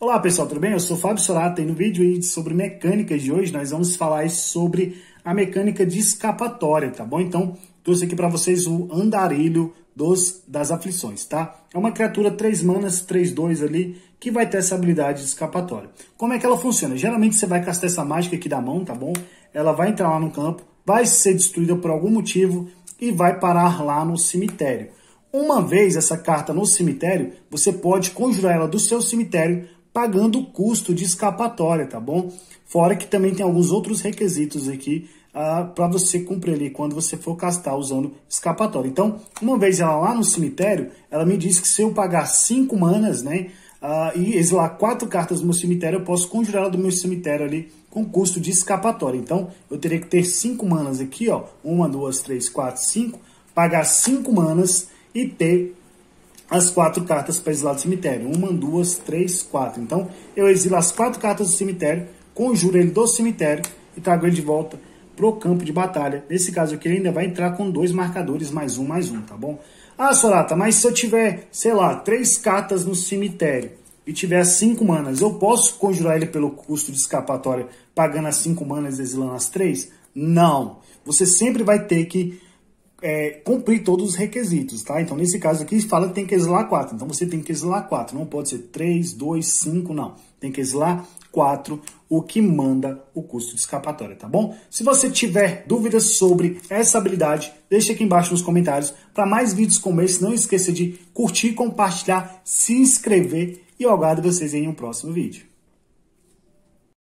Olá pessoal, tudo bem? Eu sou Fábio Sorata e no vídeo sobre mecânicas de hoje nós vamos falar sobre a mecânica de escapatória, tá bom? Então, trouxe aqui para vocês o andarilho das aflições, tá? É uma criatura 3 manas, 3/2 ali, que vai ter essa habilidade de escapatória. Como é que ela funciona? Geralmente você vai castar essa mágica aqui da mão, tá bom? Ela vai entrar lá no campo, vai ser destruída por algum motivo e vai parar lá no cemitério. Uma vez essa carta no cemitério, você pode conjurar ela do seu cemitério pagando o custo de escapatória, tá bom? Fora que também tem alguns outros requisitos aqui para você cumprir ali quando você for castar usando escapatória. Então, uma vez ela lá no cemitério, ela me diz que se eu pagar 5 manas, né, e exilar 4 cartas do meu cemitério, eu posso conjurar ela do meu cemitério ali com custo de escapatória. Então, eu teria que ter 5 manas aqui, ó, 1, 2, 3, 4, 5, pagar 5 manas e ter as 4 cartas para exilar do cemitério. 1, 2, 3, 4. Então, eu exilo as 4 cartas do cemitério, conjuro ele do cemitério e trago ele de volta pro campo de batalha. Nesse caso aqui, ele ainda vai entrar com 2 marcadores, +1/+1, tá bom? Ah, Sorata, mas se eu tiver, sei lá, 3 cartas no cemitério e tiver 5 manas, eu posso conjurar ele pelo custo de escapatória pagando as 5 manas e exilando as 3? Não. Você sempre vai ter que cumprir todos os requisitos, tá? Então, nesse caso aqui, fala que tem que exilar 4. Então, você tem que exilar 4. Não pode ser 3, 2, 5, não. Tem que exilar 4, o que manda o custo de escapatória, tá bom? Se você tiver dúvidas sobre essa habilidade, deixa aqui embaixo nos comentários. Para mais vídeos como esse, não esqueça de curtir, compartilhar, se inscrever e eu aguardo vocês em um próximo vídeo.